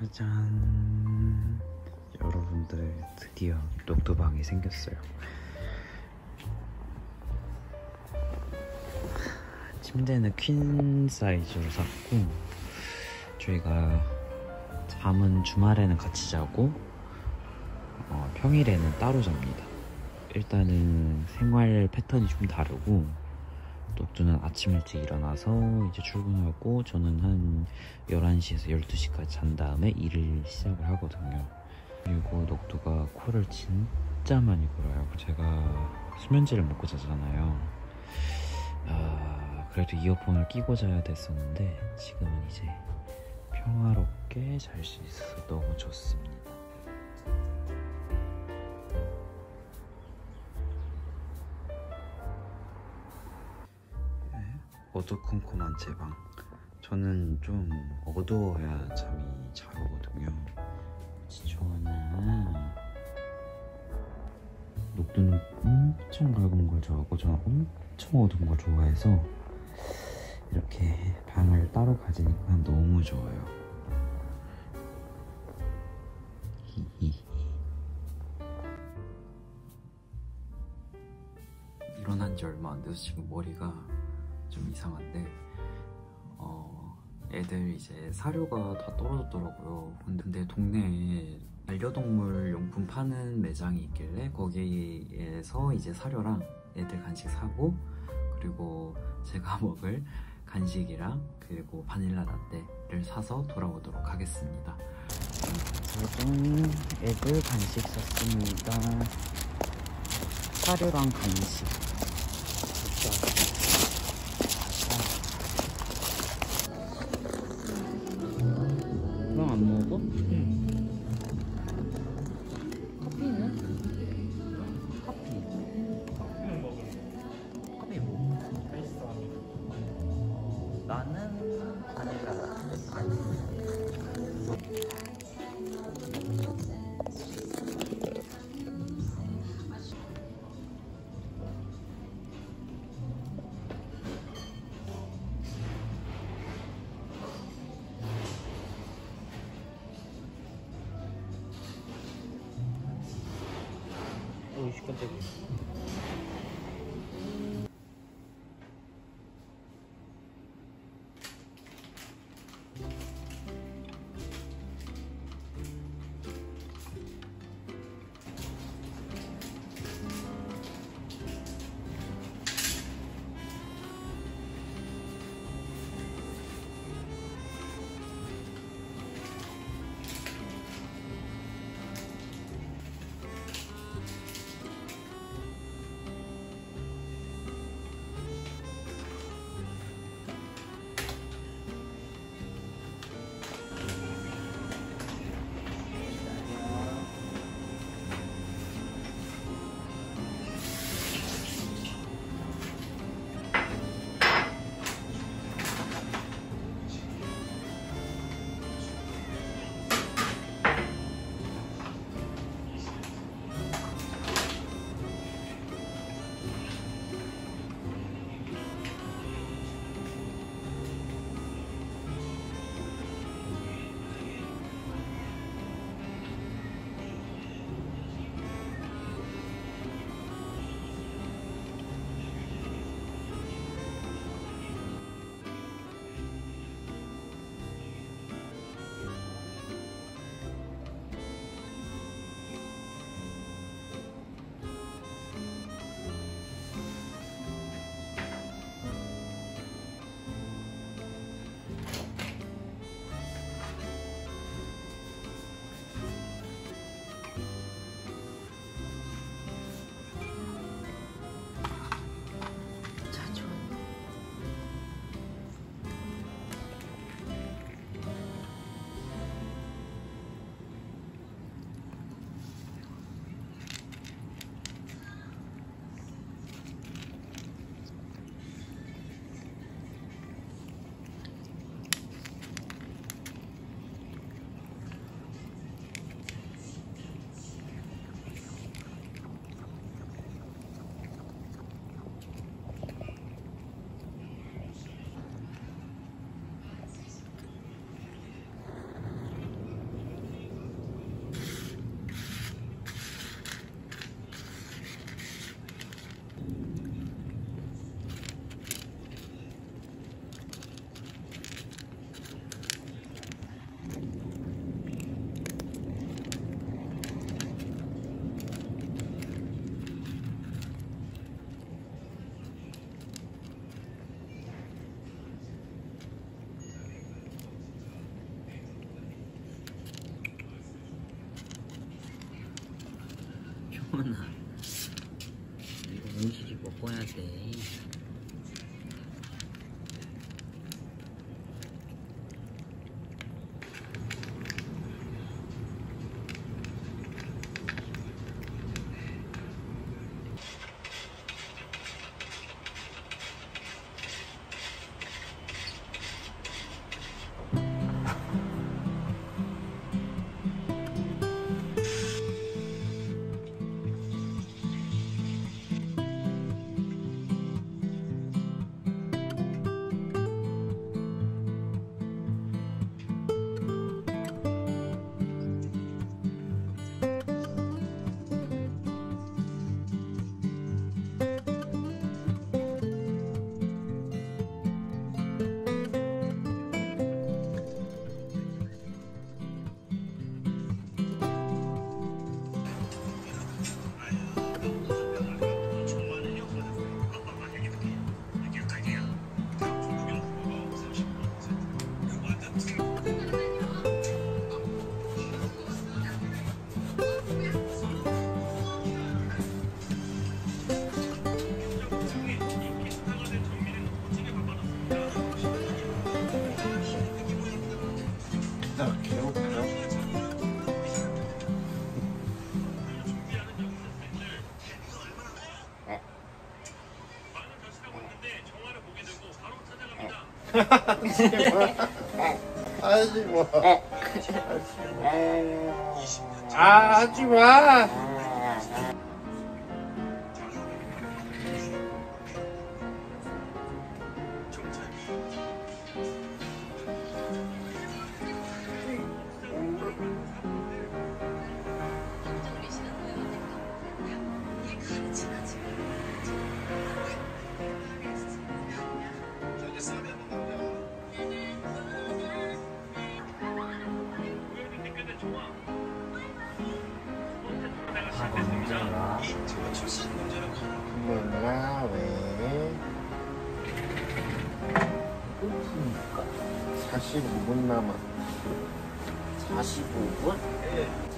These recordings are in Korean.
짜잔, 여러분들 드디어 녹두방이 생겼어요. 침대는 퀸 사이즈로 샀고, 저희가 잠은 주말에는 같이 자고 평일에는 따로 잡니다. 일단은 생활 패턴이 좀 다르고, 녹두는 아침 일찍 일어나서 이제 출근하고, 저는 한 11시에서 12시까지 잔 다음에 일을 시작을 하거든요. 그리고 녹두가 코를 진짜 많이 골아요. 제가 수면제를 먹고 자잖아요. 그래도 이어폰을 끼고 자야 됐었는데 지금은 이제 평화롭게 잘 수 있어서 너무 좋습니다. 어두컴컴한 제 방. 저는 좀 어두워야 잠이 잘 오거든요. 지초나 녹두는 엄청 밝은 걸 좋아하고, 저는 엄청 어두운 걸 좋아해서 이렇게 방을 따로 가지니까 너무 좋아요. 히히. 일어난 지 얼마 안 돼서 지금 머리가 좀 이상한데, 애들 이제 사료가 다 떨어졌더라고요. 근데 동네에 반려동물 용품 파는 매장이 있길래 거기에서 이제 사료랑 애들 간식 사고, 그리고 제가 먹을 간식이랑 그리고 바닐라 라떼를 사서 돌아오도록 하겠습니다. 저는 애들 간식 샀습니다. 사료랑 간식 진짜. 안 먹어? 응. 커피는? 커피. 커피 뭐? 나는 바닐라 라떼. 하지 마. 아, 하지 마. 몰라 왜? 끝이니까 45분 남아. 45분? 예.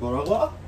뭐라고?